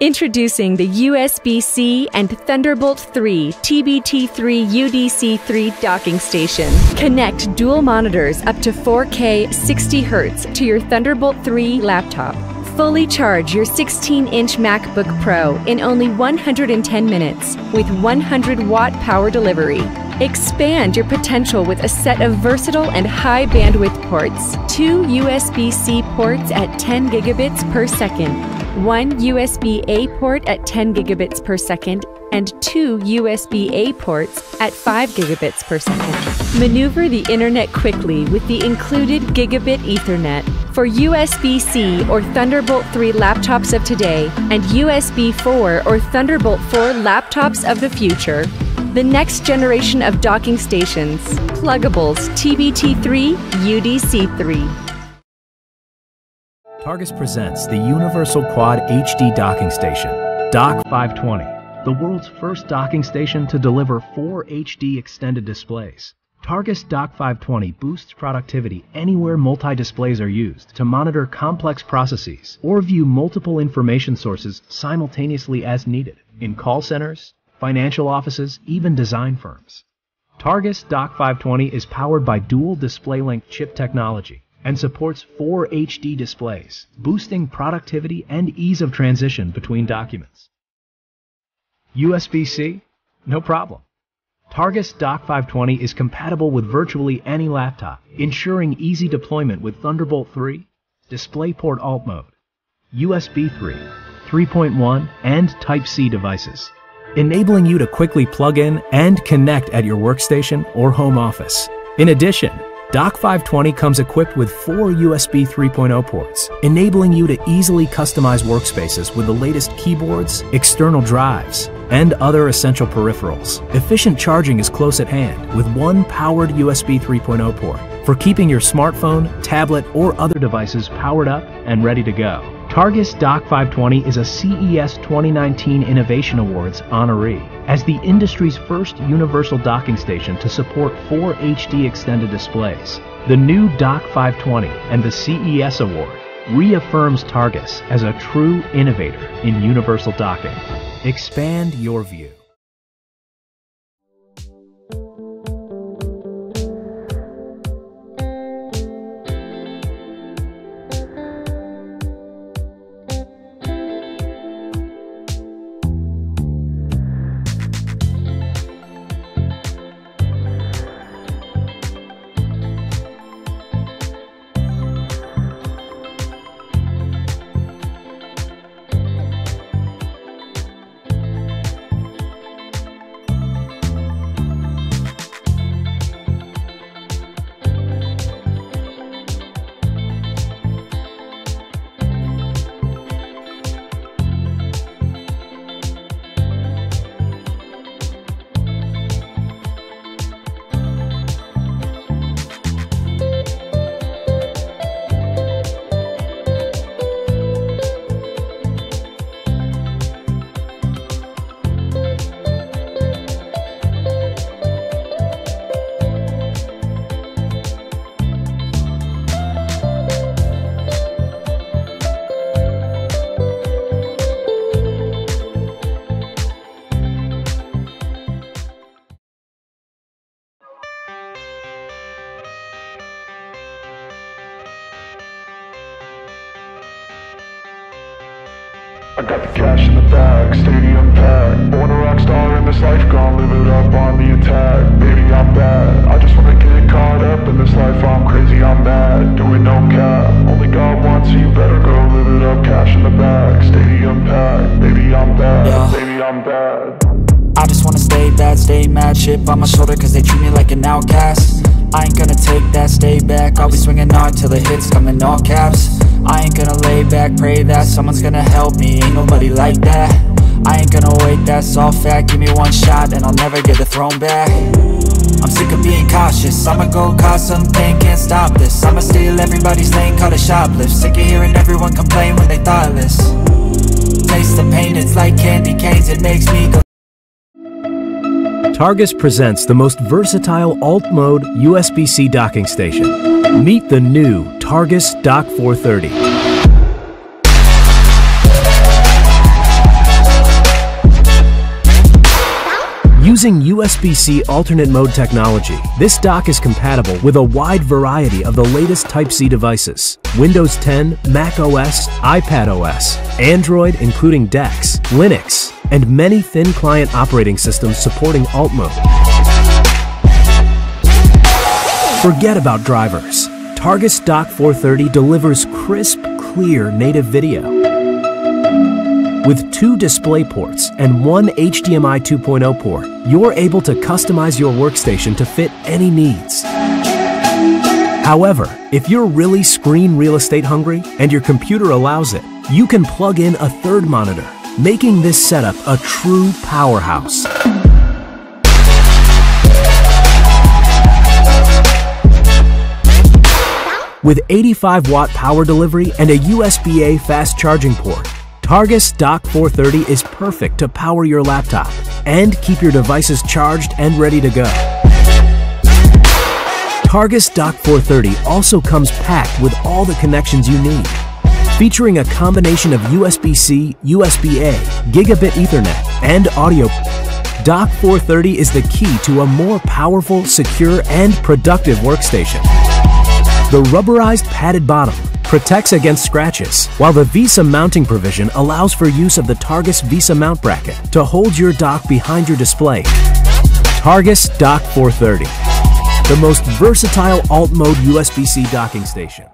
Introducing the USB-C and Thunderbolt 3 TBT3 UDC3 docking station. Connect dual monitors up to 4K 60Hz to your Thunderbolt 3 laptop. Fully charge your 16-inch MacBook Pro in only 110 minutes with 100-watt power delivery. Expand your potential with a set of versatile and high bandwidth ports. 2 USB-C ports at 10 gigabits per second, 1 USB-A port at 10 gigabits per second, and 2 USB-A ports at 5 gigabits per second. Maneuver the internet quickly with the included Gigabit Ethernet. For USB-C or Thunderbolt 3 laptops of today and USB 4 or Thunderbolt 4 laptops of the future, the next generation of docking stations, Plugable's TBT3 UDC3. Targus presents the Universal Quad HD Docking Station, Dock 520, the world's first docking station to deliver 4 HD extended displays. Targus Dock 520 boosts productivity anywhere multi-displays are used to monitor complex processes or view multiple information sources simultaneously as needed in call centers, financial offices, even design firms. Targus Dock 520 is powered by dual DisplayLink chip technology and supports 4 HD displays, boosting productivity and ease of transition between documents. USB-C? No problem. Targus Dock 520 is compatible with virtually any laptop, ensuring easy deployment with Thunderbolt 3, DisplayPort Alt Mode, USB 3, 3.1, and Type-C devices, enabling you to quickly plug in and connect at your workstation or home office. In addition, Dock 520 comes equipped with 4 USB 3.0 ports, enabling you to easily customize workspaces with the latest keyboards, external drives, and other essential peripherals. Efficient charging is close at hand with 1 powered USB 3.0 port for keeping your smartphone, tablet, or other devices powered up and ready to go. Targus Dock 520 is a CES 2019 Innovation Awards honoree as the industry's first universal docking station to support 4 HD extended displays. The new Dock 520 and the CES Award reaffirms Targus as a true innovator in universal docking. Expand your view. I got the cash in the bag, stadium packed. Born a rock star in this life, gon' live it up on the attack. Baby, I'm bad, I just wanna get caught up in this life. I'm crazy, I'm mad, doing no cap. Only God wants you, better go live it up. Cash in the bag, stadium packed. Baby, I'm bad, yeah. Baby, I'm bad. I just wanna stay bad, stay mad. Shit on my shoulder cause they treat me like an outcast. I ain't gonna take that, stay back. I'll be swinging hard till the hits come in all caps. I ain't gonna lay back, pray that someone's gonna help me, ain't nobody like that. I ain't gonna wait, that's all fact. Give me one shot and I'll never get the throne back. I'm sick of being cautious, I'ma go cause something, can't stop this. I'ma steal everybody's lane, call it shoplift. Sick of hearing everyone complain when they thoughtless. Taste the pain, it's like candy canes, it makes me go. Targus presents the most versatile alt-mode USB-C docking station. Meet the new Targus Dock 430. Using USB-C alternate mode technology, this dock is compatible with a wide variety of the latest Type-C devices: Windows 10, Mac OS, iPad OS, Android including DeX, Linux, and many thin client operating systems supporting alt mode. Forget about drivers. Targus Dock 430 delivers crisp, clear native video. With 2 display ports and 1 HDMI 2.0 port, you're able to customize your workstation to fit any needs. However, if you're really screen real estate hungry and your computer allows it, you can plug in a third monitor, making this setup a true powerhouse. With 85-watt power delivery and a USB-A fast charging port, Targus Dock 430 is perfect to power your laptop and keep your devices charged and ready to go. Targus Dock 430 also comes packed with all the connections you need, featuring a combination of USB-C, USB-A, Gigabit Ethernet, and audio. Dock 430 is the key to a more powerful, secure, and productive workstation. The rubberized padded bottom protects against scratches, while the VESA mounting provision allows for use of the Targus VESA mount bracket to hold your dock behind your display. Targus Dock 430, the most versatile alt-mode USB-C docking station.